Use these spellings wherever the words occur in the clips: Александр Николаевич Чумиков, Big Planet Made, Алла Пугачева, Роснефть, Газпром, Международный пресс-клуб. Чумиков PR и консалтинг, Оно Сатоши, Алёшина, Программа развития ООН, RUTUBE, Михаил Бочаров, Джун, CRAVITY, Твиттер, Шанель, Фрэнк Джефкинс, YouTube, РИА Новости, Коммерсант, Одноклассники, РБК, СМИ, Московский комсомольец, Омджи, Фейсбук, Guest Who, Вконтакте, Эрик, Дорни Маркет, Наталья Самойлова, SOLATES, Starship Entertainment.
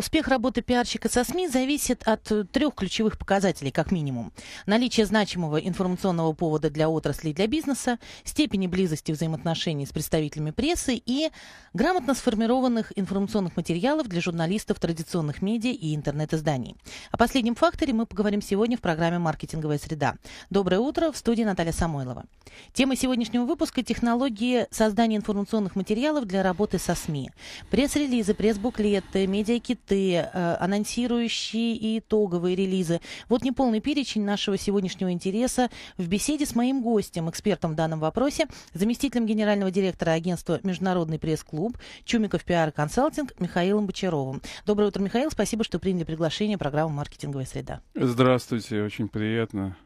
Успех работы пиарщика со СМИ зависит от трех ключевых показателей, как минимум. Наличие значимого информационного повода для отрасли и для бизнеса, степени близости взаимоотношений с представителями прессы и грамотно сформированных информационных материалов для журналистов традиционных медиа и интернет-изданий. О последнем факторе мы поговорим сегодня в программе «Маркетинговая среда». Доброе утро, в студии Наталья Самойлова. Тема сегодняшнего выпуска – технологии создания информационных материалов для работы со СМИ. Пресс-релизы, пресс-буклеты, медиакиты, анонсирующие и итоговые релизы. Вот неполный перечень нашего сегодняшнего интереса в беседе с моим гостем, экспертом в данном вопросе, заместителем генерального директора агентства «Международный пресс-клуб» Чумиков PR и консалтинг Михаилом Бочаровым. Доброе утро, Михаил. Спасибо, что приняли приглашение программы «Маркетинговая среда». Здравствуйте. Очень приятно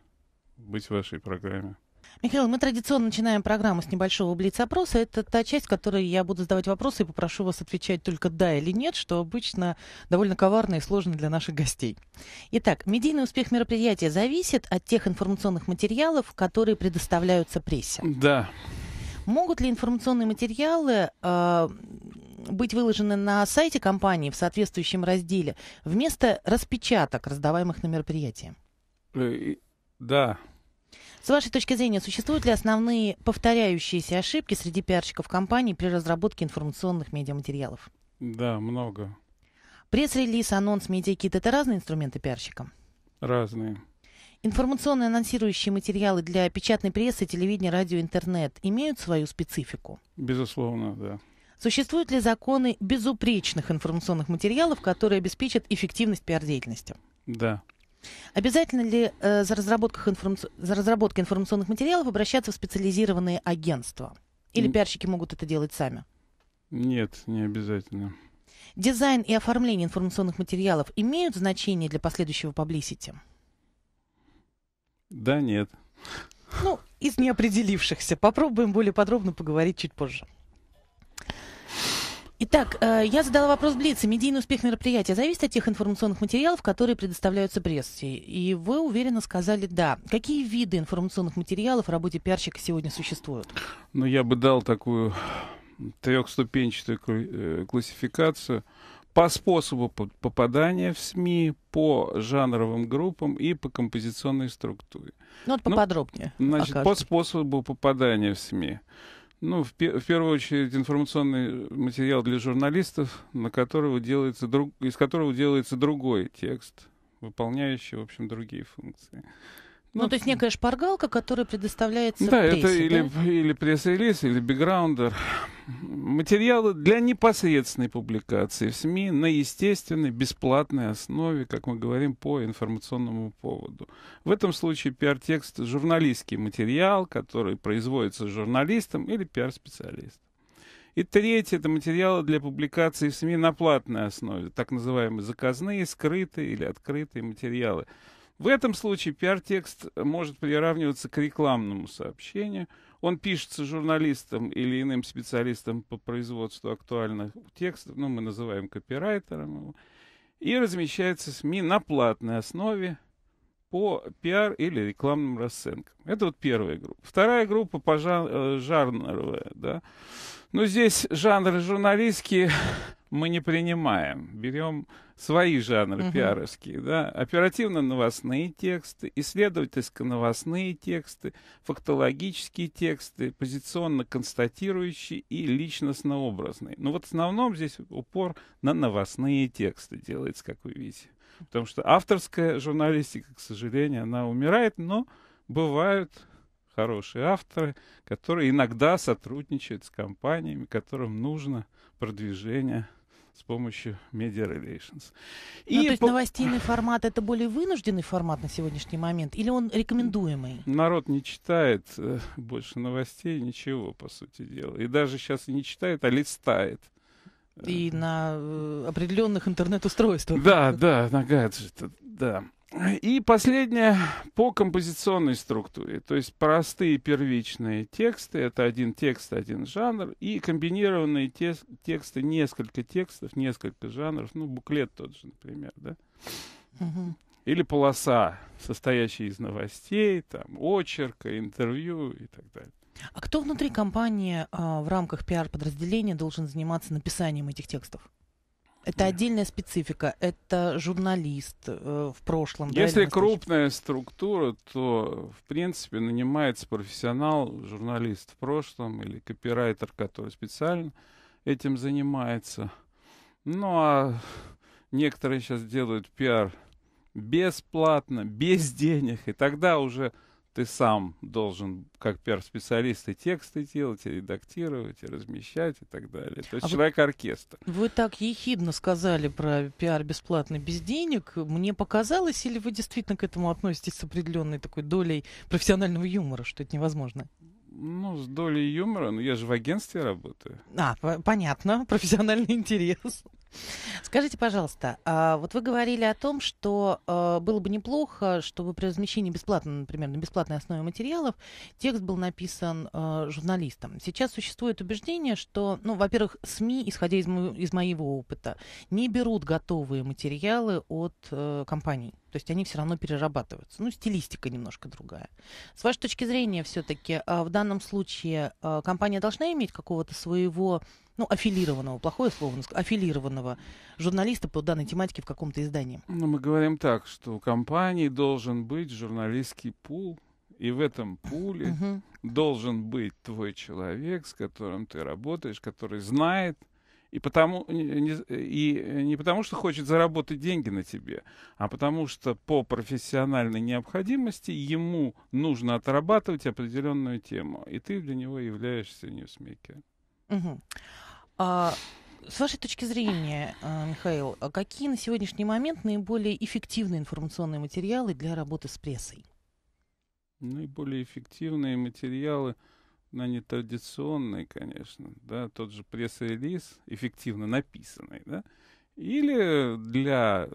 быть в вашей программе. Михаил, мы традиционно начинаем программу с небольшого блиц-опроса. Это та часть, в которой я буду задавать вопросы и попрошу вас отвечать только «да» или «нет», что обычно довольно коварно и сложно для наших гостей. Итак, медийный успех мероприятия зависит от тех информационных материалов, которые предоставляются прессе. Да. Могут ли информационные материалы быть выложены на сайте компании в соответствующем разделе вместо распечаток, раздаваемых на мероприятии? Да. С вашей точки зрения, существуют ли основные повторяющиеся ошибки среди пиарщиков компаний при разработке информационных медиаматериалов? Да, много. Пресс-релиз, анонс, медиакит — это разные инструменты пиарщика? Разные. Информационные анонсирующие материалы для печатной прессы, телевидения, радио, интернет имеют свою специфику? Безусловно, да. Существуют ли законы безупречных информационных материалов, которые обеспечат эффективность пиар-деятельности? Да. Обязательно ли за разработкой информационных материалов обращаться в специализированные агентства? Или пиарщики могут это делать сами? Нет, не обязательно. Дизайн и оформление информационных материалов имеют значение для последующего паблисити? Да, нет. Ну, из неопределившихся. Попробуем более подробно поговорить чуть позже. Итак, я задала вопрос блица. Медийный успех мероприятия зависит от тех информационных материалов, которые предоставляются прессе. И вы уверенно сказали «да». Какие виды информационных материалов в работе пиарщика сегодня существуют? Ну, я бы дал такую трехступенчатую классификацию по способу попадания в СМИ, по жанровым группам и по композиционной структуре. Ну, вот поподробнее. Значит, по способу попадания в СМИ. Ну, в первую очередь, информационный материал для журналистов, из которого делается другой текст, выполняющий, в общем, другие функции. Ну, то есть некая шпаргалка, которая предоставляется прессе, это или пресс-релиз, или бэкграундер. Материалы для непосредственной публикации в СМИ на естественной, бесплатной основе, как мы говорим, по информационному поводу. В этом случае пиар-текст — журналистский материал, который производится журналистом или пиар-специалистом. И третье — это материалы для публикации в СМИ на платной основе, так называемые заказные, скрытые или открытые материалы. В этом случае пиар-текст может приравниваться к рекламному сообщению. Он пишется журналистом или иным специалистом по производству актуальных текстов, мы называем копирайтером его, и размещается в СМИ на платной основе по пиар или рекламным расценкам. Это вот первая группа. Вторая группа жанровая, да. Но здесь жанры журналистские мы не принимаем. Берем свои жанры пиаровские. Да? Оперативно-новостные тексты, исследовательско-новостные тексты, фактологические тексты, позиционно-констатирующие и личностно-образные. Но вот в основном здесь упор на новостные тексты делается, как вы видите. Потому что авторская журналистика, к сожалению, она умирает, но бывают хорошие авторы, которые иногда сотрудничают с компаниями, которым нужно продвижение с помощью Media Relations. То есть новостейный формат — это более вынужденный формат на сегодняшний момент, или он рекомендуемый? Народ не читает больше новостей, ничего, по сути дела. И даже сейчас не читает, а листает. И на определенных интернет-устройствах. Да, на гаджетах, да. И последнее по композиционной структуре, то есть простые первичные тексты, это один текст, один жанр, и комбинированные тексты, несколько текстов, несколько жанров, буклет тот же, например, да? Или полоса, состоящая из новостей, очерка, интервью и так далее. А кто внутри компании в рамках пиар-подразделения должен заниматься написанием этих текстов? Это отдельная специфика. Это журналист в прошлом. Если крупная структура, то, в принципе, нанимается профессионал, журналист в прошлом или копирайтер, который специально этим занимается. Ну, а некоторые сейчас делают пиар бесплатно, без денег, и тогда уже ты сам должен, как пиар-специалист, и тексты делать, и редактировать, и размещать, и так далее. То есть человек-оркестр. Вы так ехидно сказали про пиар бесплатно, без денег. Мне показалось, или вы действительно к этому относитесь с определенной такой долей профессионального юмора, что это невозможно? Ну, с долей юмора, но я же в агентстве работаю. Понятно, профессиональный интерес. Скажите, пожалуйста, вот вы говорили о том, что было бы неплохо, чтобы при размещении бесплатно, например, на бесплатной основе материалов, текст был написан журналистом. Сейчас существует убеждение, что, ну, во-первых, СМИ, исходя из моего опыта, не берут готовые материалы от компаний. То есть они все равно перерабатываются. Ну, стилистика немножко другая. С вашей точки зрения, все-таки в данном случае компания должна иметь какого-то своего, ну, аффилированного, плохое слово, аффилированного журналиста по данной тематике в каком-то издании? Ну, мы говорим так, что у компании должен быть журналистский пул, и в этом пуле должен быть твой человек, с которым ты работаешь, который знает, и не потому, что хочет заработать деньги на тебе, а потому что по профессиональной необходимости ему нужно отрабатывать определенную тему, и ты для него являешься ньюсмейкером. Угу. С вашей точки зрения, Михаил, какие на сегодняшний момент наиболее эффективные информационные материалы для работы с прессой? Наиболее эффективные материалы, но нетрадиционные, конечно, да, тот же пресс-релиз, эффективно написанный, да, или для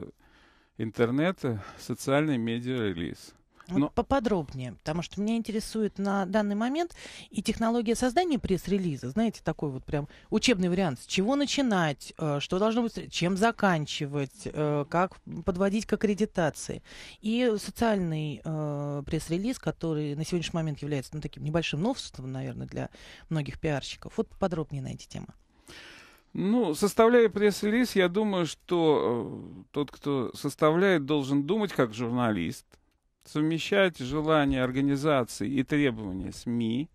интернета социальный медиа-релиз. Вот поподробнее, потому что меня интересует на данный момент и технология создания пресс-релиза, знаете, такой вот прям учебный вариант, с чего начинать, что должно быть, чем заканчивать, как подводить к аккредитации. И социальный пресс-релиз, который на сегодняшний момент является, ну, таким небольшим новшеством, наверное, для многих пиарщиков. Вот поподробнее на эти темы. Ну, составляя пресс-релиз, я думаю, что тот, кто составляет, должен думать как журналист, совмещать желания организации и требования СМИ,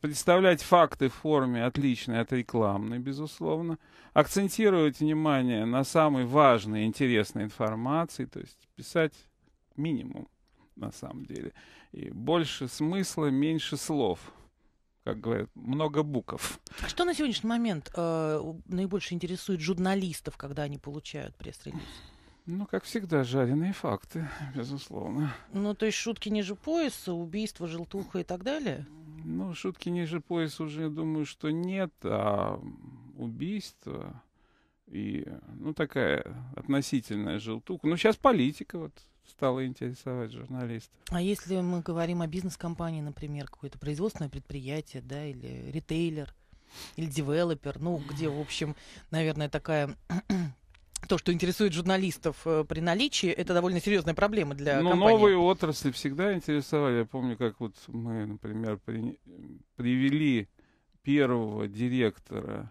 представлять факты в форме отличной от рекламной, безусловно, акцентировать внимание на самой важной и интересной информации, то есть писать минимум, на самом деле. И больше смысла, меньше слов. Как говорят, много букв. Что на сегодняшний момент наибольше интересует журналистов, когда они получают пресс-релиз? Ну, как всегда, жареные факты, безусловно. Ну, то есть шутки ниже пояса, убийства, желтуха и так далее? Ну, шутки ниже пояса уже, думаю, что нет, а убийства и, ну, такая относительная желтуха. Ну, сейчас политика вот стала интересовать журналистов. А если мы говорим о бизнес-компании, например, какое-то производственное предприятие, да, или ритейлер, или девелопер, ну, где, в общем, наверное, такая... То, что интересует журналистов при наличии, это довольно серьезная проблема для компании. Но новые отрасли всегда интересовали. Я помню, как вот мы, например, привели первого директора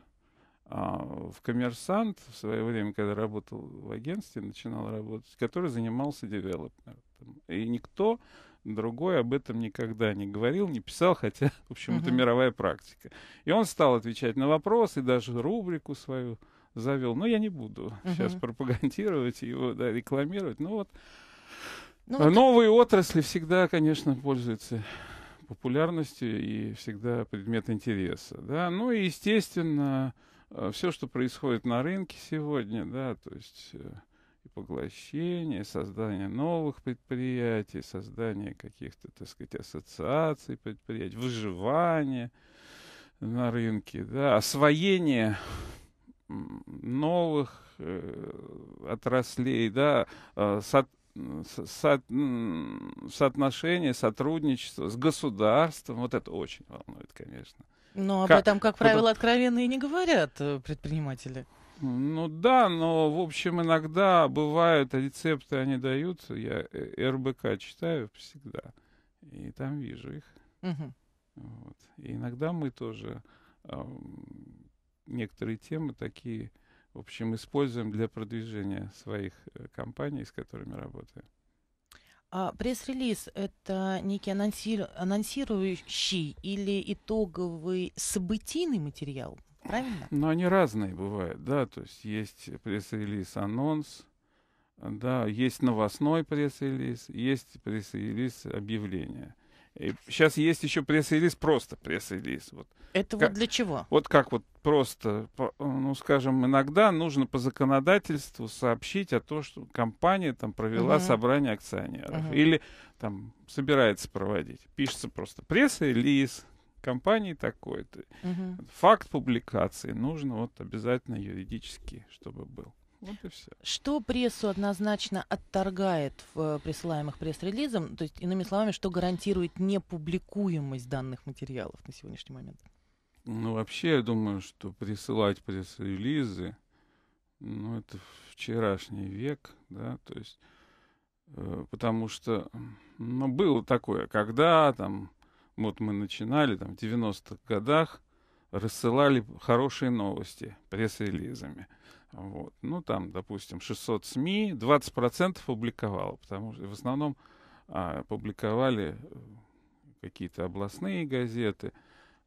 в Коммерсант в свое время, когда работал в агентстве, начинал работать, который занимался девелопментом. И никто другой об этом никогда не говорил, не писал, хотя, в общем, это мировая практика. И он стал отвечать на вопросы, даже рубрику свою завел. Но я не буду сейчас пропагандировать его, да, рекламировать. Но вот новые отрасли всегда, конечно, пользуются популярностью и всегда предмет интереса. Да? Ну и, естественно, все, что происходит на рынке сегодня, да, то есть и поглощение, и создание новых предприятий, создание каких-то, так сказать, ассоциаций предприятий, выживание на рынке, да, освоение новых отраслей, да, соотношение, сотрудничество с государством, вот это очень волнует, конечно. Но об этом, как правило, откровенно и не говорят предприниматели. Ну да, но, в общем, иногда бывают рецепты, они даются, я РБК читаю всегда, и там вижу их. Вот. И иногда мы тоже... Некоторые темы такие в общем, используем для продвижения своих компаний, с которыми работаем. А пресс-релиз — это некий анонсирующий или итоговый событийный материал, правильно? Ну, они разные бывают, да, то есть есть пресс-релиз, анонс, да, есть новостной пресс-релиз, есть пресс-релиз объявления. И сейчас есть еще пресс-релиз, просто пресс-релиз. Вот. Это как, вот для чего? Вот как вот просто, ну, скажем, иногда нужно по законодательству сообщить о том, что компания там провела собрание акционеров. Или там собирается проводить. Пишется просто пресс-релиз компании такой-то. Факт публикации нужно вот обязательно юридически, чтобы был. Вот и все. Что прессу однозначно отторгает в присылаемых пресс-релизах? То есть, иными словами, что гарантирует непубликуемость данных материалов на сегодняшний момент? Ну, вообще, я думаю, что присылать пресс-релизы, ну, это вчерашний век, да, то есть, потому что, ну, было такое, когда, там, вот мы начинали, там, в 90-х годах рассылали хорошие новости пресс-релизами. Вот. Ну, там, допустим, 600 СМИ, 20% публиковало, потому что в основном публиковали какие-то областные газеты.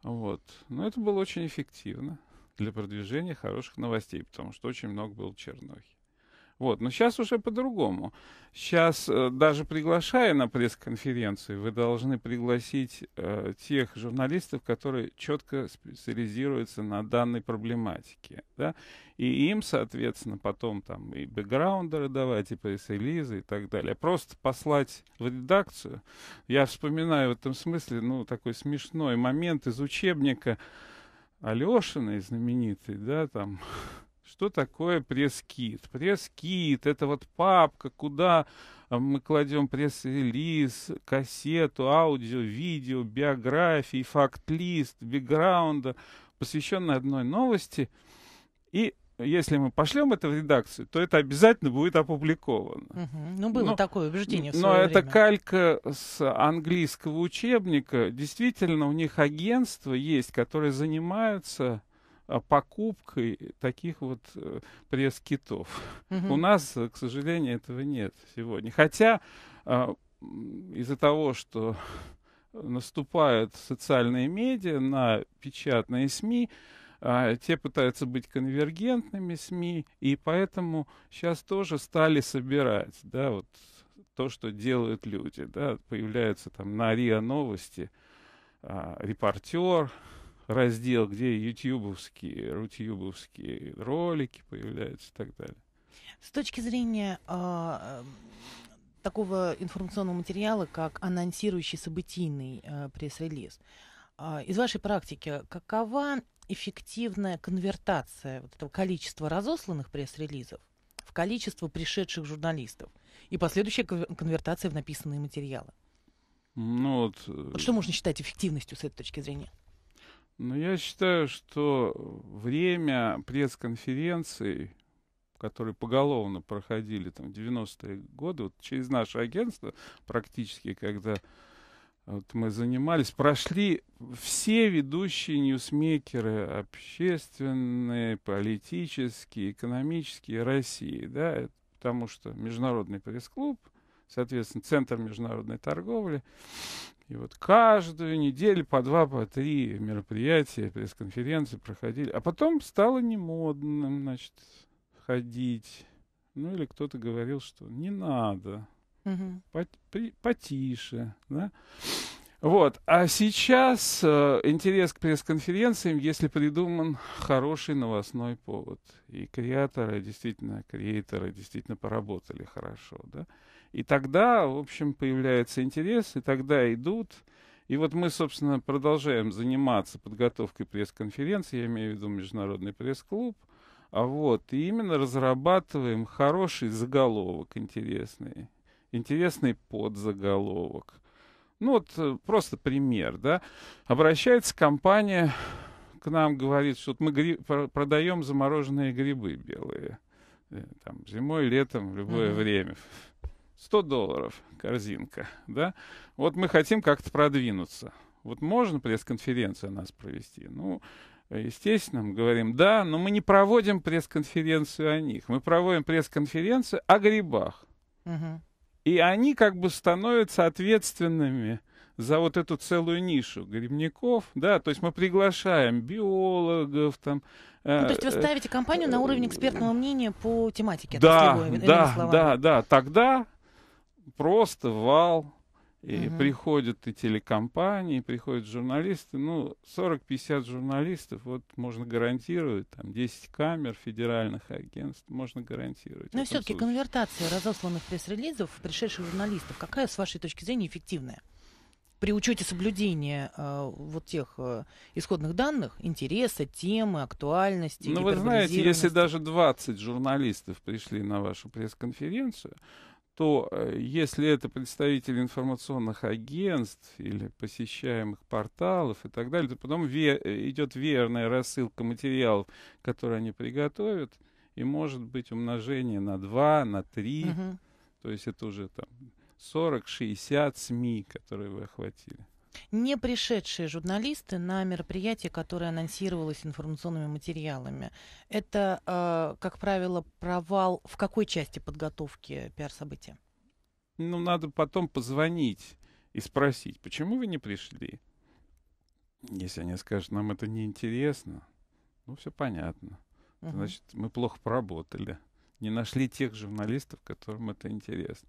Вот. Но это было очень эффективно для продвижения хороших новостей, потому что очень много было чернухи. Вот. Но сейчас уже по-другому. Сейчас, даже приглашая на пресс-конференцию, вы должны пригласить тех журналистов, которые четко специализируются на данной проблематике. Да? И им, соответственно, потом там и бэкграундеры давать, и пресс-релизы, и так далее. Просто послать в редакцию. Я вспоминаю в этом смысле, ну, такой смешной момент из учебника Алёшиной, знаменитый, да, там... Что такое пресс-кит? Пресс-кит — это вот папка, куда мы кладем пресс-релиз, кассету, аудио, видео, биографии, факт-лист, бэкграунда, посвященный одной новости. И если мы пошлем это в редакцию, то это обязательно будет опубликовано. Ну, было такое убеждение в свое время. Но это калька с английского учебника. Действительно, у них агентства есть, которые занимаются... покупкой таких вот пресс-китов. У нас, к сожалению, этого нет сегодня. Хотя из-за того, что наступают социальные медиа на печатные СМИ, те пытаются быть конвергентными СМИ, и поэтому сейчас тоже стали собирать, да, вот то, что делают люди. Да, появляются там на РИА Новости репортер, раздел, где ютубовские, рутубовские ролики появляются и так далее. С точки зрения такого информационного материала, как анонсирующий событийный пресс-релиз, из вашей практики какова эффективная конвертация вот этого количества разосланных пресс-релизов в количество пришедших журналистов и последующая конвертация в написанные материалы? Ну, вот что можно считать эффективностью с этой точки зрения? Но я считаю, что время пресс-конференций, которые поголовно проходили там, в 90-е годы, вот, через наше агентство практически, когда вот, мы занимались, прошли все ведущие ньюсмейкеры общественные, политические, экономические России. Да? Потому что Международный пресс-клуб, соответственно, Центр международной торговли. И вот каждую неделю по два, по три мероприятия, пресс-конференции проходили. А потом стало немодным, значит, ходить. Ну, или кто-то говорил, что не надо, потише, да? Вот. А сейчас интерес к пресс-конференциям, если придуман хороший новостной повод. И креаторы действительно поработали хорошо, да? И тогда, в общем, появляется интерес, и тогда идут. И вот мы, собственно, продолжаем заниматься подготовкой пресс-конференции, я имею в виду Международный пресс-клуб. Вот, и именно разрабатываем хороший заголовок интересный, интересный подзаголовок. Ну вот просто пример, да. Обращается компания к нам, говорит, что вот мы продаем замороженные грибы белые. Там, зимой, летом, в любое время. $100 корзинка, да? Вот мы хотим как-то продвинуться. Вот можно пресс-конференцию у нас провести? Ну, естественно, мы говорим, да, но мы не проводим пресс-конференцию о них. Мы проводим пресс-конференцию о грибах. Угу. И они как бы становятся ответственными за вот эту целую нишу грибников, да, то есть мы приглашаем биологов, там... Ну, то есть вы ставите компанию на уровень экспертного мнения по тематике? Да, это его, да, тогда просто вал, и приходят и телекомпании, приходят журналисты, ну, 40-50 журналистов, вот можно гарантировать, там, 10 камер федеральных агентств, можно гарантировать. Но все-таки конвертация разосланных пресс-релизов, пришедших журналистов, какая, с вашей точки зрения, эффективная? При учете соблюдения вот тех исходных данных, интереса, темы, актуальности. Ну, вы знаете, если даже 20 журналистов пришли на вашу пресс-конференцию, то если это представители информационных агентств или посещаемых порталов и так далее, то потом идет верная рассылка материалов, которые они приготовят, и может быть умножение на 2, на 3, то есть это уже там... 40-60 СМИ, которые вы охватили. Не пришедшие журналисты на мероприятие, которое анонсировалось информационными материалами, это, как правило, провал в какой части подготовки пиар-события? Ну, надо потом позвонить и спросить, почему вы не пришли? Если они скажут, нам это неинтересно, ну, все понятно. Значит, мы плохо поработали, не нашли тех журналистов, которым это интересно.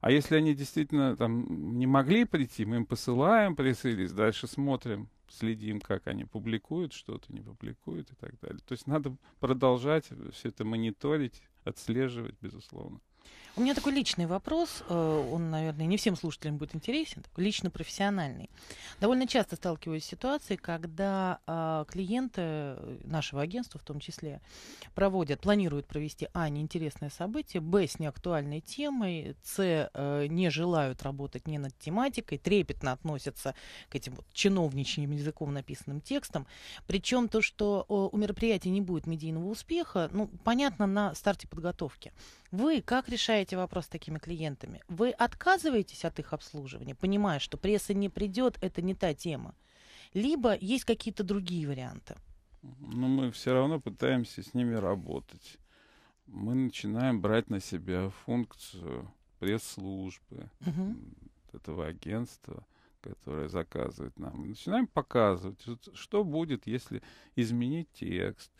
А если они действительно там не могли прийти, мы им посылаем пресс-релиз, дальше смотрим, следим, как они публикуют что-то, не публикуют и так далее. То есть надо продолжать все это мониторить, отслеживать, безусловно. У меня такой личный вопрос, он, наверное, не всем слушателям будет интересен, лично-профессиональный. Довольно часто сталкиваюсь с ситуацией, когда клиенты нашего агентства в том числе планируют провести а. неинтересное событие, б. с неактуальной темой, с. Не желают работать ни над тематикой, трепетно относятся к этим вот чиновничьим языком написанным текстам. Причем то, что у мероприятия не будет медийного успеха, ну, понятно, на старте подготовки. Вы как решаете вопрос с такими клиентами? Вы отказываетесь от их обслуживания, понимая, что пресса не придет, это не та тема? Либо есть какие-то другие варианты? Но мы все равно пытаемся с ними работать. Мы начинаем брать на себя функцию пресс-службы этого агентства, которое заказывает нам. Мы начинаем показывать, что будет, если изменить текст.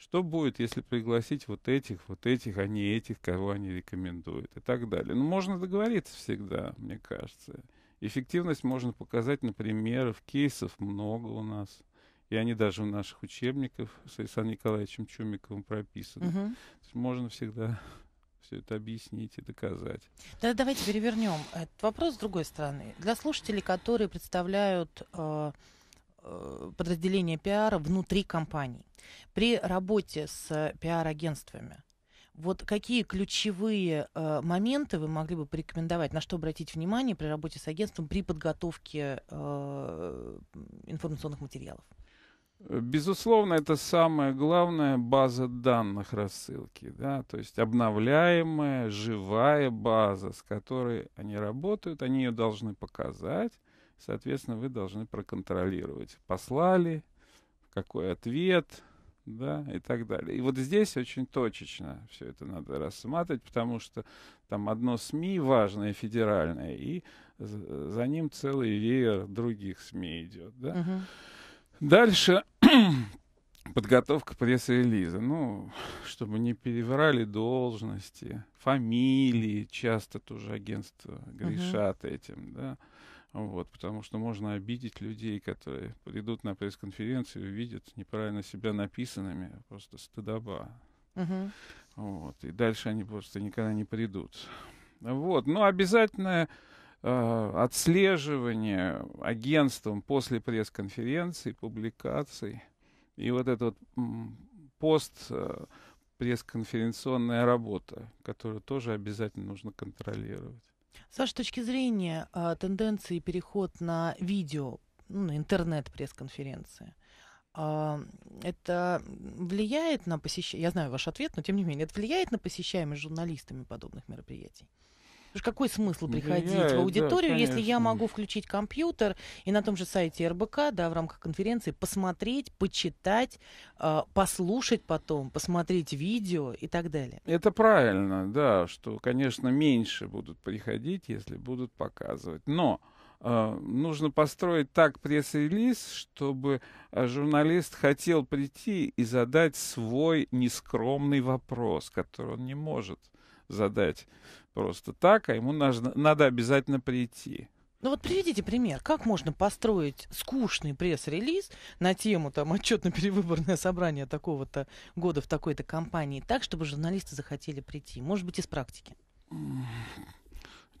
Что будет, если пригласить вот этих, а не этих, кого они рекомендуют и так далее. Ну, можно договориться всегда, мне кажется. Эффективность можно показать на примерах, кейсов много у нас. И они даже у наших учебников с Александром Николаевичем Чумиковым прописаны. То есть можно всегда все это объяснить и доказать. Да, давайте перевернем этот вопрос с другой стороны. Для слушателей, которые представляют... подразделение пиара внутри компаний. При работе с пиар-агентствами, вот какие ключевые моменты вы могли бы порекомендовать, на что обратить внимание при работе с агентством при подготовке информационных материалов? Безусловно, это самая главная база данных рассылки, да, то есть обновляемая, живая база, с которой они работают, они ее должны показать. Соответственно, вы должны проконтролировать, послали, какой ответ, да, и так далее. И вот здесь очень точечно все это надо рассматривать, потому что там одно СМИ важное, федеральное, и за ним целый веер других СМИ идет, да. Дальше подготовка пресс-релиза. Ну, чтобы не переврали должности, фамилии, часто тоже агентства грешат этим, да. Вот, потому что можно обидеть людей, которые придут на пресс-конференцию и увидят неправильно себя написанными, просто стыдоба. Вот, и дальше они просто никогда не придут. Вот, но обязательное отслеживание агентством после пресс-конференции, публикаций и вот этот пресс-конференционная работа, которую тоже обязательно нужно контролировать. С вашей точки зрения, тенденции переход на видео, ну, на интернет-пресс-конференции, это влияет на посещаемость? Я знаю ваш ответ, но тем не менее, это влияет на посещаемость журналистами подобных мероприятий? Какой смысл приходить в аудиторию, да, если я могу включить компьютер и на том же сайте РБК, да, в рамках конференции посмотреть, почитать, послушать потом, посмотреть видео и так далее. Это правильно, да, что, конечно, меньше будут приходить, если будут показывать. Но нужно построить так пресс-релиз, чтобы журналист хотел прийти и задать свой нескромный вопрос, который он не может задать просто так, а ему надо обязательно прийти. Ну вот приведите пример, как можно построить скучный пресс-релиз на тему там отчетно-перевыборное собрание такого-то года в такой-то компании так, чтобы журналисты захотели прийти, может быть, из практики?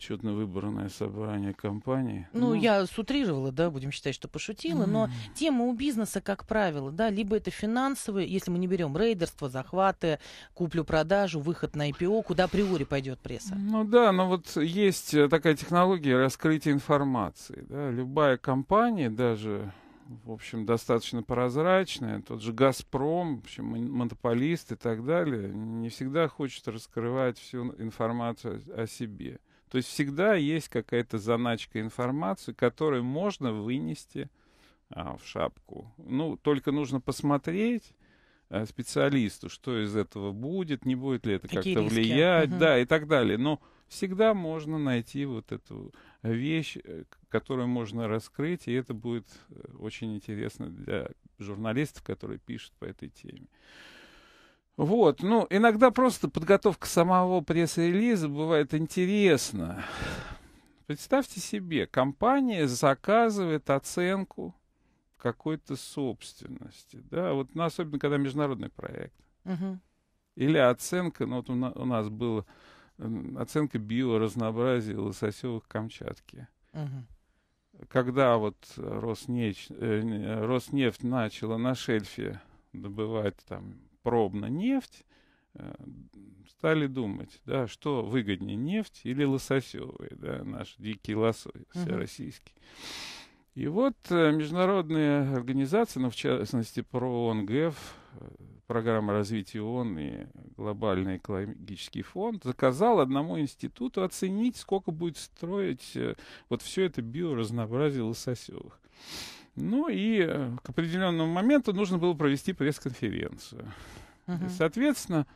Отчетно-выборное собрание компании. Ну, я сутрировала, да, будем считать, что пошутила, но тема у бизнеса, как правило, да, либо это финансовые, если мы не берем рейдерство, захваты, куплю-продажу, выход на IPO, куда априори пойдет пресса. Ну да, но вот есть такая технология раскрытия информации, да, любая компания, даже, в общем, достаточно прозрачная, тот же «Газпром», в общем, монополист и так далее, не всегда хочет раскрывать всю информацию о себе. То есть всегда есть какая-то заначка информации, которую можно вынести в шапку. Ну, только нужно посмотреть специалисту, что из этого будет, не будет ли это как-то влиять, да, и так далее. Но всегда можно найти вот эту вещь, которую можно раскрыть, и это будет очень интересно для журналистов, которые пишут по этой теме. Вот, ну, иногда просто подготовка самого пресс-релиза бывает интересна. Представьте себе, компания заказывает оценку какой-то собственности, да, вот, ну, особенно когда международный проект. Или оценка, ну, вот у нас была оценка биоразнообразия лососевых Камчатки. Когда вот Роснефть начала на шельфе добывать там пробно нефть, стали думать, да, что выгоднее, нефть или лососевые, да, наш дикий лосось всероссийский. И вот международные организации, ну, в частности, ООН, Программа развития ООН и Глобальный экологический фонд заказал одному институту оценить, сколько будет стоить вот все это биоразнообразие лососевых. Ну и к определенному моменту нужно было провести пресс-конференцию. Соответственно,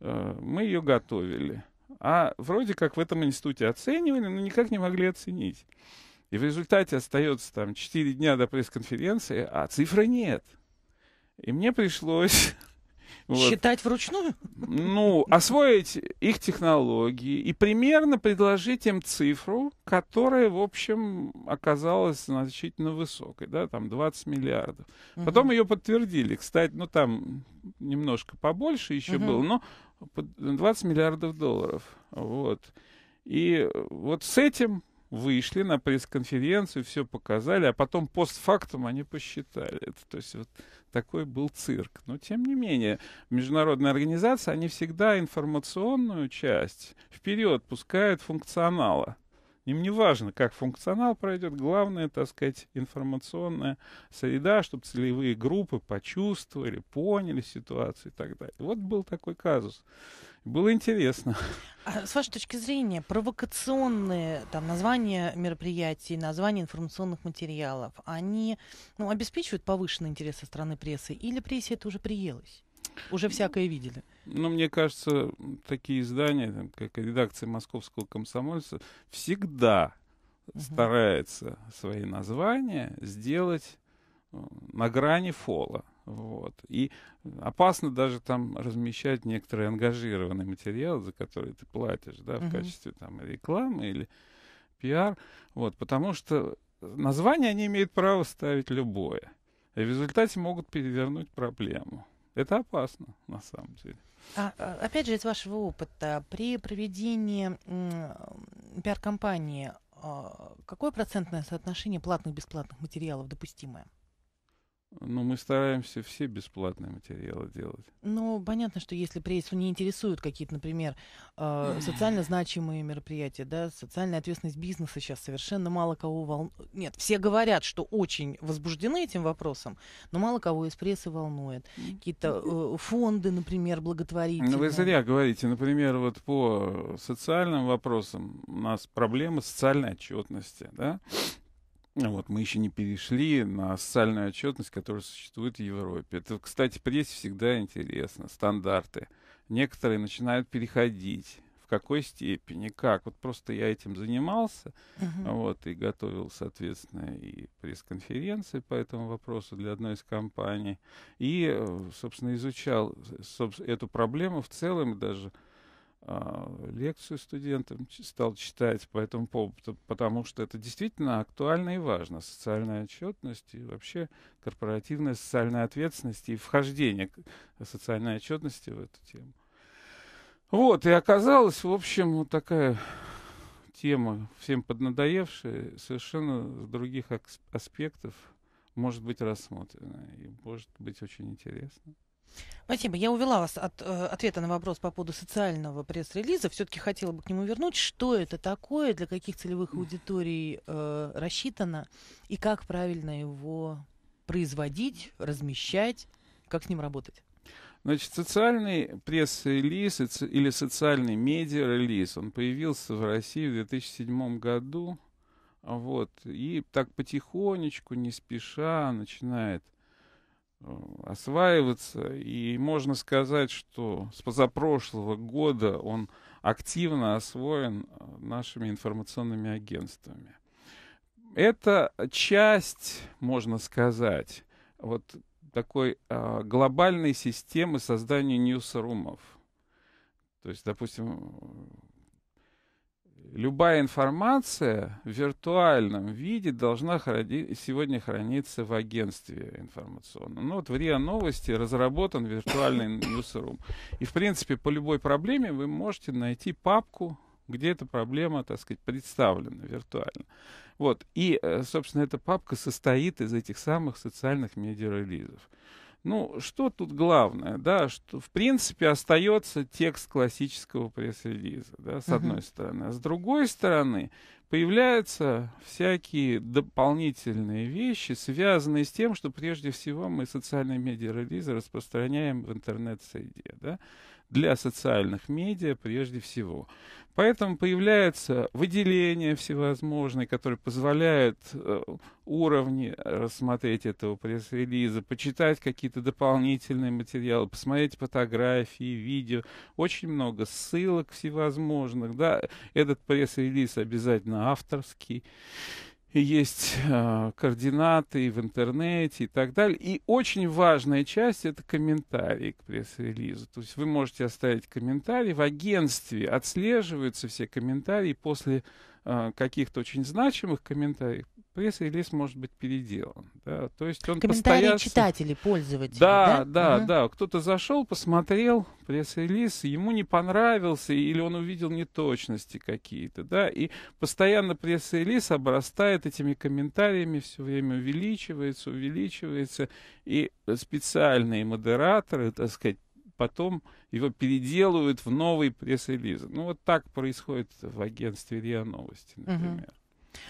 мы ее готовили. А вроде как в этом институте оценивали, но никак не могли оценить. И в результате остается там 4 дня до пресс-конференции, а цифры нет. И мне пришлось... Считать вручную? Ну, освоить их технологии и примерно предложить им цифру, которая, в общем, оказалась значительно высокой, да, там 20 миллиардов. Потом ее подтвердили, кстати, ну, там немножко побольше еще было, но 20 миллиардов долларов, вот. И вот с этим вышли на пресс-конференцию, все показали, а потом постфактум они посчитали это. То есть вот такой был цирк. Но тем не менее, международные организации, они всегда информационную часть вперед пускают функционала. Им не важно, как функционал пройдет, главное, так сказать, информационная среда, чтобы целевые группы почувствовали, поняли ситуацию и так далее. Вот был такой казус. Было интересно. А с вашей точки зрения, провокационные там названия мероприятий, названия информационных материалов, они, ну, обеспечивают повышенный интерес со стороны прессы или прессе это уже приелось? Уже всякое видели. Ну, мне кажется, такие издания, там, как редакция Московского комсомольца, всегда старается свои названия сделать на грани фола. Вот. И опасно даже там размещать некоторые ангажированные материалы, за которые ты платишь, да, в качестве там рекламы или пиар. Вот, потому что название они имеют право ставить любое. И в результате могут перевернуть проблему. Это опасно, на самом деле. А, опять же, из вашего опыта, при проведении пиар-компании какое процентное соотношение платных-бесплатных материалов допустимое? Ну, мы стараемся все бесплатные материалы делать. Ну, понятно, что если прессу не интересуют какие-то, например, социально значимые мероприятия, да, социальная ответственность бизнеса сейчас совершенно мало кого волнует. Нет, все говорят, что очень возбуждены этим вопросом, но мало кого из прессы волнует. Какие-то фонды, например, благотворительные. Вы зря говорите. Например, вот по социальным вопросам у нас проблема социальной отчетности, да? Вот, мы еще не перешли на социальную отчетность, которая существует в Европе. Это, кстати, прессе всегда интересно. Стандарты. Некоторые начинают переходить. В какой степени? Как? Вот просто я этим занимался, вот, и готовил, соответственно, и пресс-конференции по этому вопросу для одной из компаний. И, собственно, изучал эту проблему в целом, даже лекцию студентам стал читать по этому поводу, потому что это действительно актуально и важно. Социальная отчетность и вообще корпоративная социальная ответственность и вхождение социальной отчетности в эту тему. Вот, и оказалась, в общем, такая тема, всем поднадоевшая, совершенно с других аспектов может быть рассмотрена и может быть очень интересна. Спасибо. Я увела вас от ответа на вопрос по поводу социального пресс-релиза. Все-таки хотела бы к нему вернуть. Что это такое, для каких целевых аудиторий рассчитано, и как правильно его производить, размещать, как с ним работать? Значит, социальный пресс-релиз или социальный медиа-релиз, он появился в России в 2007 году. Вот, и так потихонечку, не спеша, начинает осваиваться, и можно сказать, что с позапрошлого года он активно освоен нашими информационными агентствами. Это часть, можно сказать, вот такой глобальной системы создания ньюсрумов. То есть, допустим, любая информация в виртуальном виде должна сегодня храниться в агентстве информационном. Ну, вот в РИА Новости разработан виртуальный ньюсрум. И, в принципе, по любой проблеме вы можете найти папку, где эта проблема, так сказать, представлена виртуально. Вот. И, собственно, эта папка состоит из этих самых социальных медиарелизов. Ну, что тут главное, да, что, в принципе, остается текст классического пресс-релиза, да, с одной стороны. А с другой стороны, появляются всякие дополнительные вещи, связанные с тем, что, прежде всего, мы социальные медиа-релизы распространяем в интернет-среде, да, для социальных медиа прежде всего. Поэтому появляются выделения всевозможные, которые позволяют уровни рассмотреть этого пресс-релиза, почитать какие-то дополнительные материалы, посмотреть фотографии, видео. Очень много ссылок всевозможных. Да? Этот пресс-релиз обязательно авторский. И есть координаты в интернете и так далее. И очень важная часть — это комментарии к пресс-релизу. То есть вы можете оставить комментарий. В агентстве отслеживаются все комментарии. После каких-то очень значимых комментариев пресс-релиз может быть переделан. Да? То есть он комментарии постоянно... читателей, пользователей. Да, да, да. Да. Кто-то зашел, посмотрел пресс-релиз, ему не понравился, или он увидел неточности какие-то. Да? И постоянно пресс-релиз обрастает этими комментариями, все время увеличивается, увеличивается. И специальные модераторы, так сказать, потом его переделывают в новый пресс-релиз. Ну, вот так происходит в агентстве РИА Новости, например.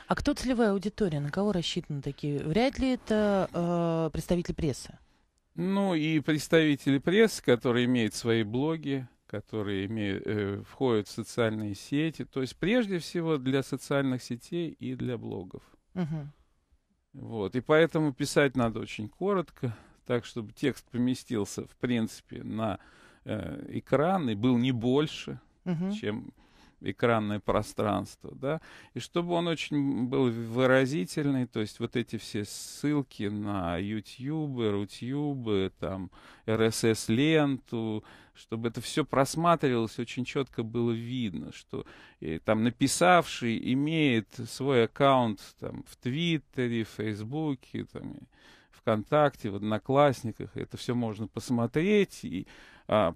А кто целевая аудитория? На кого рассчитаны такие? Вряд ли это представители прессы. Ну, и представители прессы, которые имеют свои блоги, которые входят в социальные сети. То есть, прежде всего, для социальных сетей и для блогов. Вот. И поэтому писать надо очень коротко, так, чтобы текст поместился, в принципе, на экран и был не больше, чем экранное пространство, да, и чтобы он очень был выразительный, то есть вот эти все ссылки на YouTube, RUTUBE, там, RSS-ленту, чтобы это все просматривалось, очень четко было видно, что там написавший имеет свой аккаунт там в Твиттере, в Фейсбуке, там, ВКонтакте, в Одноклассниках, это все можно посмотреть, и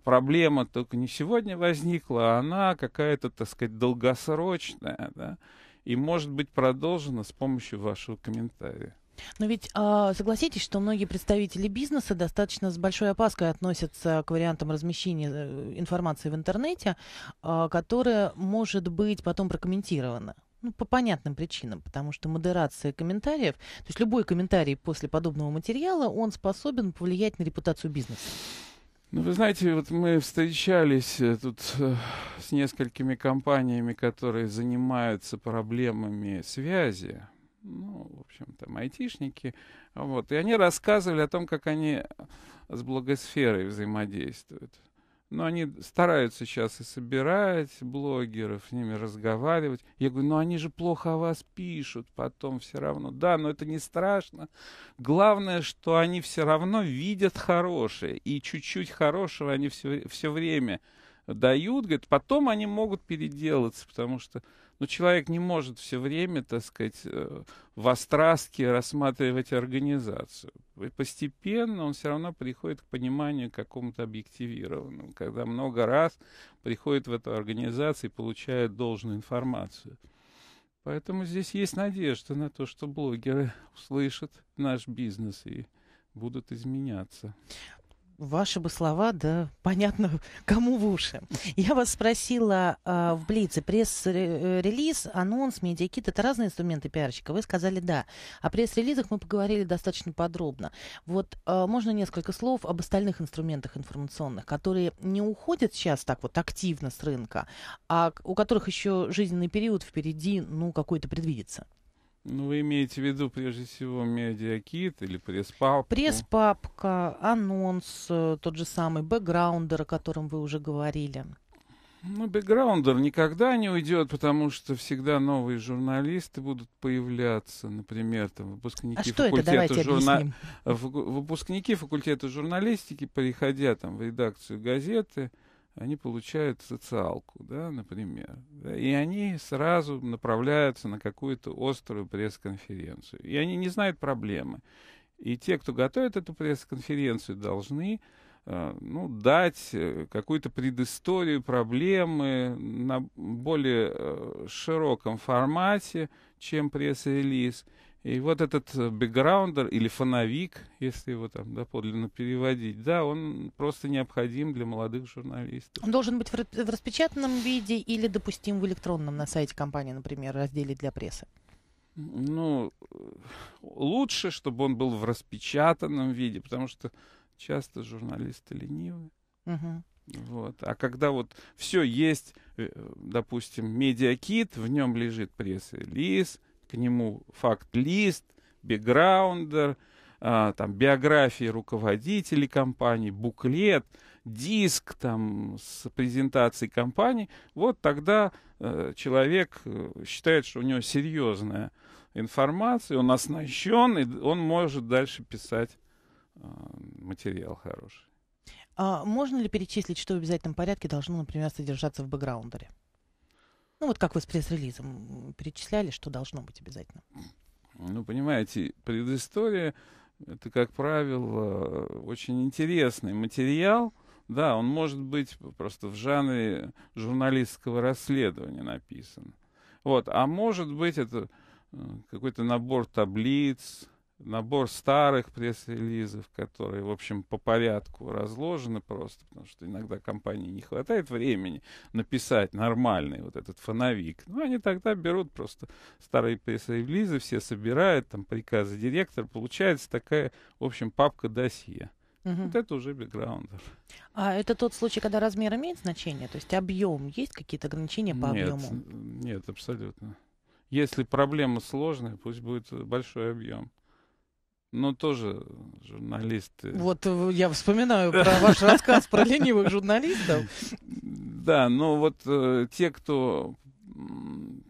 проблема только не сегодня возникла, а она какая-то, так сказать, долгосрочная, да, и может быть продолжена с помощью вашего комментария. Но ведь согласитесь, что многие представители бизнеса достаточно с большой опаской относятся к вариантам размещения информации в интернете, которая может быть потом прокомментирована. Ну, по понятным причинам, потому что модерация комментариев, то есть любой комментарий после подобного материала, он способен повлиять на репутацию бизнеса. Ну, вы знаете, вот мы встречались тут с несколькими компаниями, которые занимаются проблемами связи. Ну, в общем, там айтишники. Вот, и они рассказывали о том, как они с блогосферой взаимодействуют. Но они стараются сейчас и собирать блогеров, с ними разговаривать. Я говорю, ну они же плохо о вас пишут потом все равно. Да, но это не страшно. Главное, что они все равно видят хорошее. И чуть-чуть хорошего они все время дают. Говорит, потом они могут переделаться, потому что ну, человек не может все время, так сказать, в острастке рассматривать организацию. И постепенно он все равно приходит к пониманию какому-то объективированному, когда много раз приходит в эту организацию и получает должную информацию. Поэтому здесь есть надежда на то, что блогеры услышат наш бизнес и будут изменяться. Ваши бы слова, да, понятно, кому в уши. Я вас спросила в Блице, пресс-релиз, анонс, медиакит, это разные инструменты пиарщика? Вы сказали да. О пресс-релизах мы поговорили достаточно подробно. Вот можно несколько слов об остальных инструментах информационных, которые не уходят сейчас так вот активно с рынка, а у которых еще жизненный период впереди, ну, какой-то предвидится? Ну, вы имеете в виду, прежде всего, медиакит или пресс-папку? Пресс-папка, анонс, тот же самый бэкграундер, о котором вы уже говорили. Ну, бэкграундер никогда не уйдет, потому что всегда новые журналисты будут появляться, например, там, выпускники факультета журналистики, приходя там, в редакцию газеты, они получают социалку, да, например, да, и они сразу направляются на какую-то острую пресс-конференцию. И они не знают проблемы. И те, кто готовит эту пресс-конференцию, должны дать какую-то предысторию проблемы на более широком формате, чем пресс-релиз. И вот этот бэкграундер или фоновик, если его там доподлинно переводить, да, он просто необходим для молодых журналистов. Он должен быть в распечатанном виде или допустим в электронном на сайте компании, например, в разделе для прессы? Ну, лучше, чтобы он был в распечатанном виде, потому что часто журналисты ленивы. Угу. Вот. А когда вот все есть, допустим, медиакит, в нем лежит пресс-релиз, к нему факт-лист, бэкграундер, там, биографии руководителей компании, буклет, диск там, с презентацией компании, вот тогда человек считает, что у него серьезная информация, он оснащен, и он может дальше писать материал хороший. А можно ли перечислить, что в обязательном порядке должно, например, содержаться в бэкграундере? Ну, вот как вы с пресс-релизом перечисляли, что должно быть обязательно? Ну, понимаете, предыстория — это, как правило, очень интересный материал. Да, он может быть просто в жанре журналистского расследования написан. Вот, а может быть, это какой-то набор таблиц, набор старых пресс-релизов, которые, в общем, по порядку разложены просто, потому что иногда компании не хватает времени написать нормальный вот этот фоновик. Ну, они тогда берут просто старые пресс-релизы, все собирают, там, приказы директора. Получается такая, в общем, папка-досье. Угу. Вот это уже бэкграундер. А это тот случай, когда размер имеет значение? То есть объем? Есть какие-то ограничения по объему? Нет, абсолютно. Если проблема сложная, пусть будет большой объем. Но тоже журналисты... Вот я вспоминаю про ваш рассказ про ленивых журналистов. Да, но вот те, кто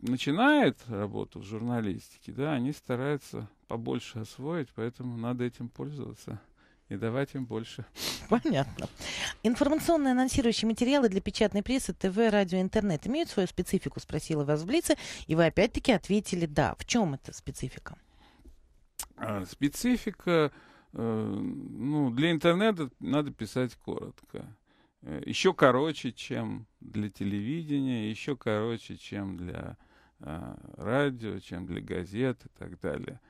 начинает работу в журналистике, да, они стараются побольше освоить, поэтому надо этим пользоваться и давать им больше. Понятно. Информационные анонсирующие материалы для печатной прессы, ТВ, радио, интернет имеют свою специфику, спросила вас в Блице, и вы опять-таки ответили «да». В чем эта специфика? Специфика, ну, для интернета надо писать коротко. Еще короче, чем для телевидения, еще короче, чем для радио, чем для газет и так далее.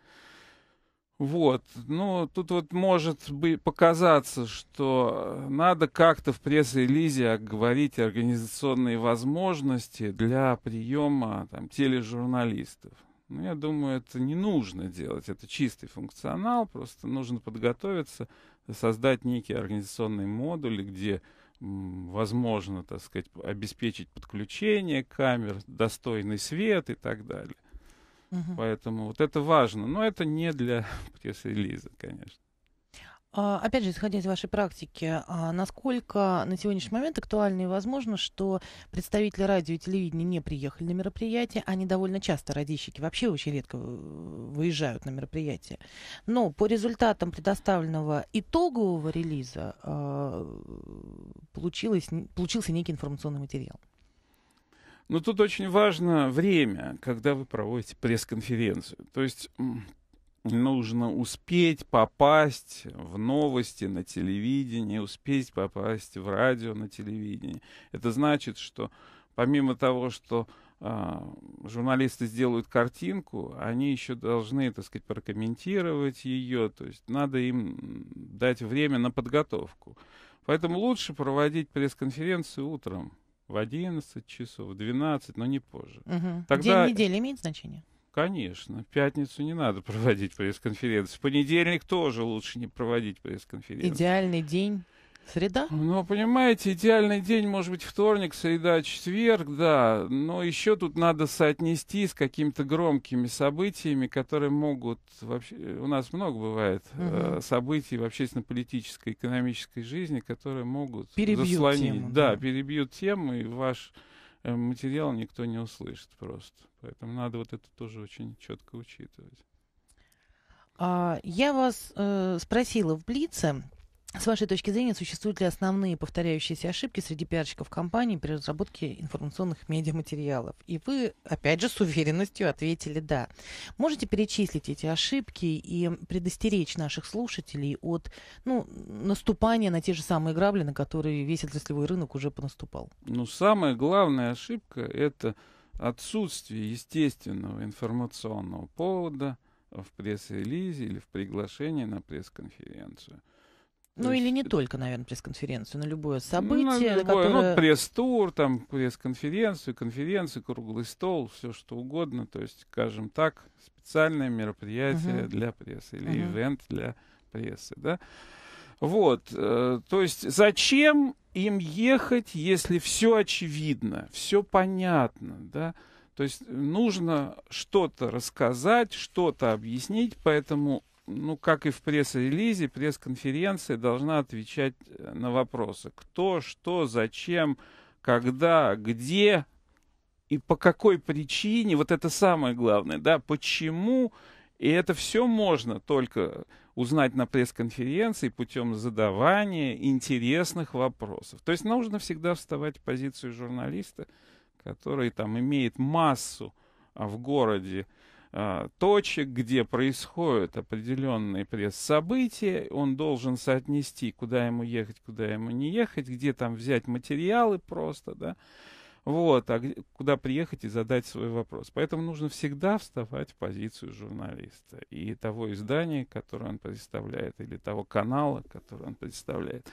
Вот, ну, тут вот может быть показаться, что надо как-то в пресс-релизе оговорить организационные возможности для приема там тележурналистов. Ну, я думаю, это не нужно делать, это чистый функционал, просто нужно подготовиться, создать некий организационный модуль, где возможно, так сказать, обеспечить подключение камер, достойный свет и так далее. Поэтому вот это важно, но это не для пресс-релиза, конечно. Опять же, исходя из вашей практики, насколько на сегодняшний момент актуально и возможно, что представители радио и телевидения не приехали на мероприятие, они довольно часто, радищики, вообще очень редко выезжают на мероприятие, но по результатам предоставленного итогового релиза получился некий информационный материал? Но тут очень важно время, когда вы проводите пресс-конференцию. То есть нужно успеть попасть в новости на телевидении, успеть попасть в радио на телевидении. Это значит, что помимо того, что журналисты сделают картинку, они еще должны, так сказать, прокомментировать ее. То есть надо им дать время на подготовку. Поэтому лучше проводить пресс-конференцию утром. В 11 часов, в 12, но не позже. Тогда... День недели имеет значение? Конечно. В пятницу не надо проводить пресс-конференцию. В понедельник тоже лучше не проводить пресс-конференцию. Идеальный день? Среда? Ну, понимаете, идеальный день может быть вторник, среда, четверг, да. Но еще тут надо соотнести с какими-то громкими событиями, которые могут... Вообще, у нас много бывает событий в общественно-политической, экономической жизни, которые могут заслонить. Тему, да, перебьют тему, и ваш материал никто не услышит просто. Поэтому надо вот это тоже очень четко учитывать. Я вас спросила в Блице... С вашей точки зрения, существуют ли основные повторяющиеся ошибки среди пиарщиков компаний при разработке информационных медиаматериалов? И вы, опять же, с уверенностью ответили «да». Можете перечислить эти ошибки и предостеречь наших слушателей от наступания на те же самые грабли, на которые весь отраслевой рынок уже понаступал? Ну, самая главная ошибка – это отсутствие естественного информационного повода в пресс-релизе или в приглашении на пресс-конференцию. Ну, или не только, наверное, пресс-конференцию, но любое событие, которое... Ну, пресс-тур, там, пресс-конференцию, конференцию, круглый стол, все что угодно. То есть, скажем так, специальное мероприятие для прессы или ивент для прессы, да? Вот, то есть, зачем им ехать, если все очевидно, все понятно, да? То есть, нужно что-то рассказать, что-то объяснить, поэтому... Ну, как и в пресс-релизе, пресс-конференция должна отвечать на вопросы. Кто, что, зачем, когда, где и по какой причине. Вот это самое главное, да, почему. И это все можно только узнать на пресс-конференции путем задавания интересных вопросов. То есть нужно всегда вставать в позицию журналиста, который там имеет массу в городе точек, где происходят определенные пресс-события, он должен соотнести, куда ему ехать, куда ему не ехать, где там взять материалы просто, да, вот, а куда приехать и задать свой вопрос. Поэтому нужно всегда вставать в позицию журналиста и того издания, которое он представляет, или того канала, который он представляет.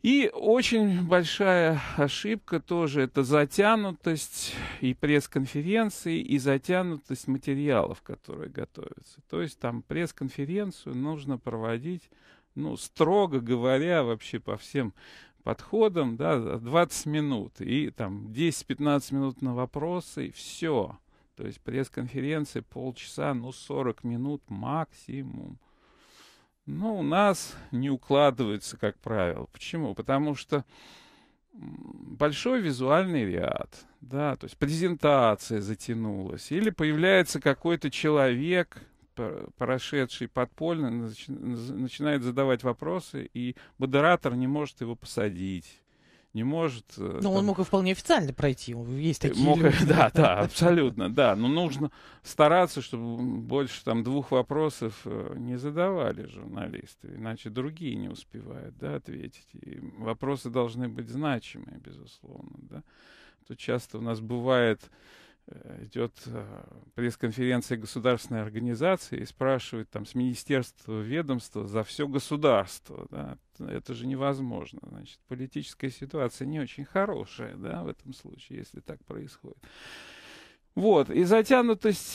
И очень большая ошибка тоже — это затянутость и пресс-конференции, и затянутость материалов, которые готовятся. То есть там пресс-конференцию нужно проводить, ну, строго говоря, вообще по всем подходам, да, 20 минут, и там 10-15 минут на вопросы, и все. То есть пресс-конференция полчаса, ну, 40 минут максимум. Но у нас не укладывается, как правило. Почему? Потому что большой визуальный ряд, да, то есть презентация затянулась, или появляется какой-то человек, прошедший подпольно, начинает задавать вопросы, и модератор не может его посадить. Не может... Но там, он мог и вполне официально пройти, есть такие люди. Да, да, абсолютно, да. Но нужно стараться, чтобы больше там двух вопросов не задавали журналисты, иначе другие не успевают, да, ответить. И вопросы должны быть значимые, безусловно, да. То часто у нас бывает идет пресс-конференция государственной организации и спрашивает там с министерства, ведомства за все государство. Да? Это же невозможно. Значит, политическая ситуация не очень хорошая, да, в этом случае, если так происходит. Вот. И затянутость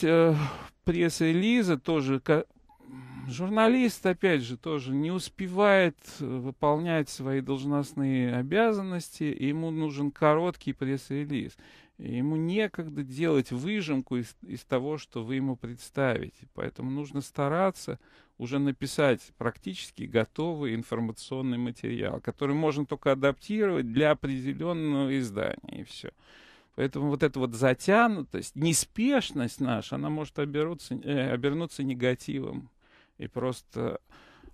пресс-релиза тоже... Журналист, опять же, тоже не успевает выполнять свои должностные обязанности, и ему нужен короткий пресс-релиз. И ему некогда делать выжимку из того, что вы ему представите. Поэтому нужно стараться уже написать практически готовый информационный материал, который можно только адаптировать для определенного издания, и все. Поэтому вот эта вот затянутость, неспешность наша, она может обернуться негативом. И просто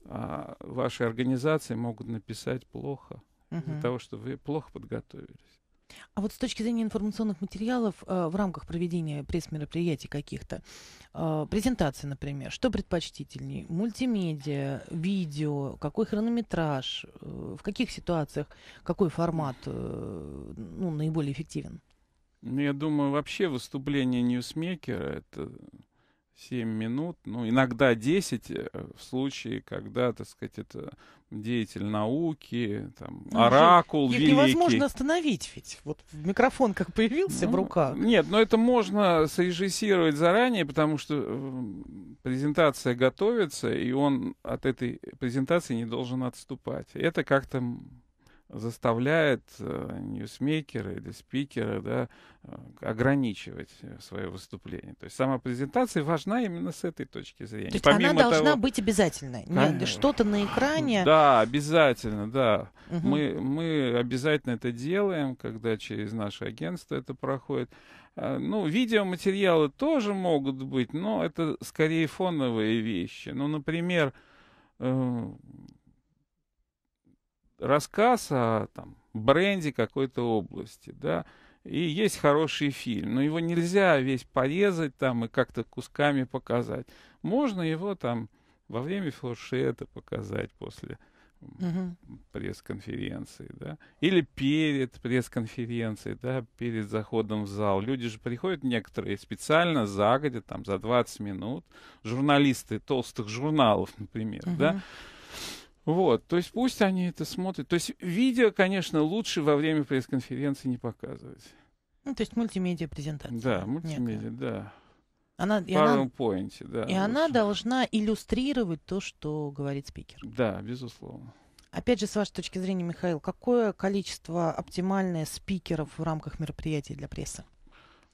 ваши организации могут написать плохо, из-за того, что вы плохо подготовились. А вот с точки зрения информационных материалов в рамках проведения пресс-мероприятий каких-то, презентаций, например, что предпочтительнее? Мультимедиа, видео, какой хронометраж, в каких ситуациях, какой формат наиболее эффективен? Я думаю, вообще выступление ньюсмейкера — это... 7 минут, иногда 10, в случае, когда, так сказать, это деятель науки, там, оракул великий. Невозможно остановить ведь. Вот микрофон как появился в руках. Нет, но это можно срежиссировать заранее, потому что презентация готовится, и он от этой презентации не должен отступать. Это как-то... заставляет ньюсмейкера или спикера, да, ограничивать свое выступление. То есть сама презентация важна именно с этой точки зрения. То есть помимо она должна быть обязательной. Что-то на экране. Да, обязательно, да. Угу. Мы обязательно это делаем, когда через наше агентство это проходит. Видеоматериалы тоже могут быть, но это скорее фоновые вещи. Например, рассказ о бренде какой-то области, да, и есть хороший фильм, но его нельзя весь порезать и как-то кусками показать. Можно его во время флешета показать после пресс-конференции, да, или перед пресс-конференцией, да, перед заходом в зал. Люди же приходят некоторые специально загодя, за 20 минут, журналисты толстых журналов, например, да. Вот, то есть пусть они это смотрят. То есть видео, конечно, лучше во время пресс-конференции не показывать. То есть мультимедиа-презентация. Да, мультимедиа, да. И она должна иллюстрировать то, что говорит спикер. Да, безусловно. Опять же, с вашей точки зрения, Михаил, какое количество оптимальное спикеров в рамках мероприятий для прессы?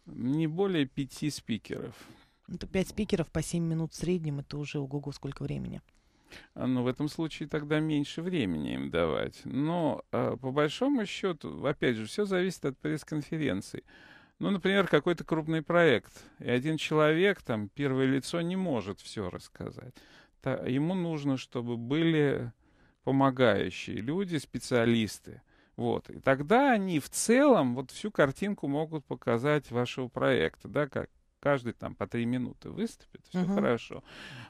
Не более 5 спикеров. 5 спикеров по 7 минут в среднем, это уже ого-го сколько времени. В этом случае тогда меньше времени им давать. Но по большому счету, опять же, все зависит от пресс-конференции. Например, какой-то крупный проект. И один человек, первое лицо, не может все рассказать. Ему нужно, чтобы были помогающие люди, специалисты. Вот. И тогда они в целом всю картинку могут показать вашего проекта, да, как каждый по 3 минуты выступит, все хорошо.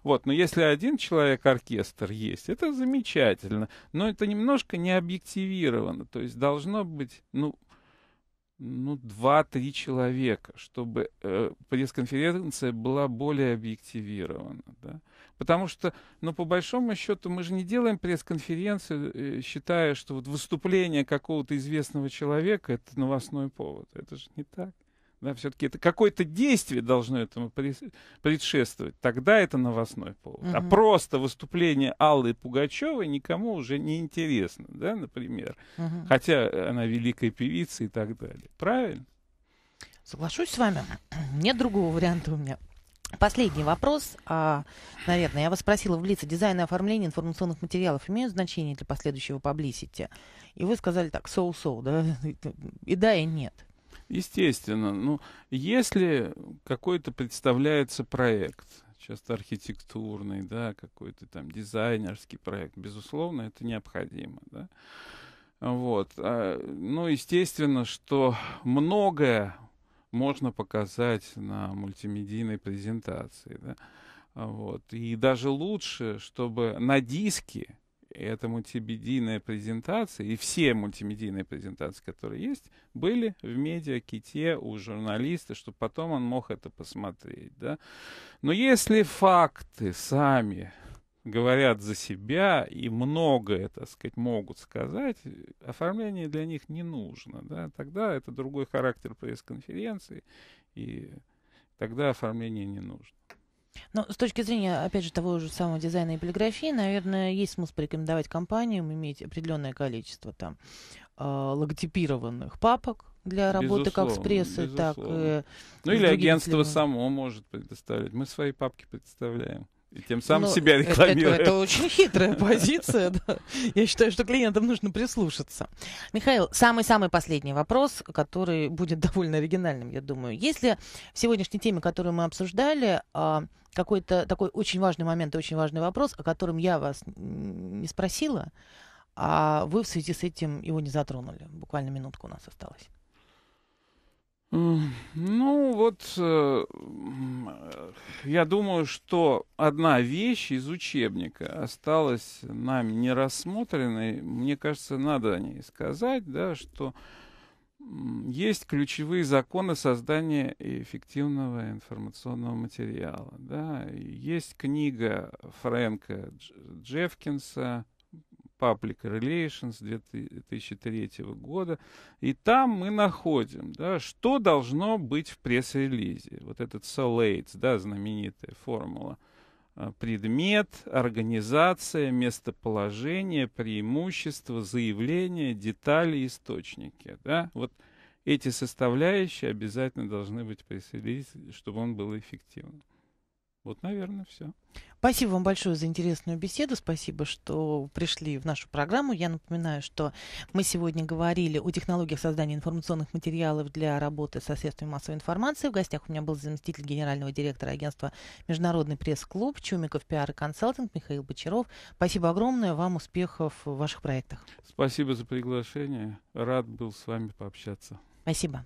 Но если один человек-оркестр есть, это замечательно, но это немножко не объективировано, то есть должно быть, 2-3 человека, чтобы пресс-конференция была более объективирована, да? Потому что, по большому счету, мы же не делаем пресс-конференцию, считая, что выступление какого-то известного человека — это новостной повод. Это же не так. Да, все-таки это какое-то действие должно этому предшествовать. Тогда это новостной повод. А просто выступление Аллы Пугачевой никому уже не интересно, да, например. Хотя она великая певица и так далее. Правильно? Соглашусь с вами. Нет другого варианта у меня. Последний вопрос. Наверное, я вас спросила в лице дизайна и оформления информационных материалов имеют значение для последующего паблисити? И вы сказали так, соу-соу, да? И да, и нет. Естественно, если какой-то представляется проект, часто архитектурный, да, какой-то дизайнерский проект, безусловно, это необходимо, да. Вот. Естественно, что многое можно показать на мультимедийной презентации, да. Вот. И даже лучше, чтобы на диске эта мультимедийная презентация, и все мультимедийные презентации, которые есть, были в медиаките у журналиста, чтобы потом он мог это посмотреть. Да? Но если факты сами говорят за себя и многое, так сказать, могут сказать, оформление для них не нужно. Да? Тогда это другой характер пресс-конференции, и тогда оформление не нужно. Но с точки зрения, опять же, того же самого дизайна и полиграфии, наверное, есть смысл порекомендовать компаниям иметь определенное количество там логотипированных папок для работы, безусловно, как с прессой, так и... Ну или агентство само может предоставить. Мы свои папки представляем. И тем самым себя рекламирует. Это очень хитрая позиция. Да. Я считаю, что клиентам нужно прислушаться. Михаил, самый-самый последний вопрос, который будет довольно оригинальным, я думаю. Если в сегодняшней теме, которую мы обсуждали, какой-то такой очень важный момент и очень важный вопрос, о котором я вас не спросила, а вы в связи с этим его не затронули. Буквально минутка у нас осталась. Ну вот, я думаю, что одна вещь из учебника осталась нами не рассмотренной. Мне кажется, надо о ней сказать, да, что есть ключевые законы создания эффективного информационного материала. Да. Есть книга Фрэнка Джефкинса Public Relations 2003 года, и там мы находим, да, что должно быть в пресс-релизе. Вот этот SOLATES, да, знаменитая формула. Предмет, организация, местоположение, преимущество, заявление, детали, источники. Да? Вот эти составляющие обязательно должны быть в пресс-релизе, чтобы он был эффективным. Вот, наверное, все. Спасибо вам большое за интересную беседу. Спасибо, что пришли в нашу программу. Я напоминаю, что мы сегодня говорили о технологиях создания информационных материалов для работы со средствами массовой информации. В гостях у меня был заместитель генерального директора агентства «Международный пресс-клуб» Чумиков PR и консалтинг Михаил Бочаров. Спасибо огромное. Вам успехов в ваших проектах. Спасибо за приглашение. Рад был с вами пообщаться. Спасибо.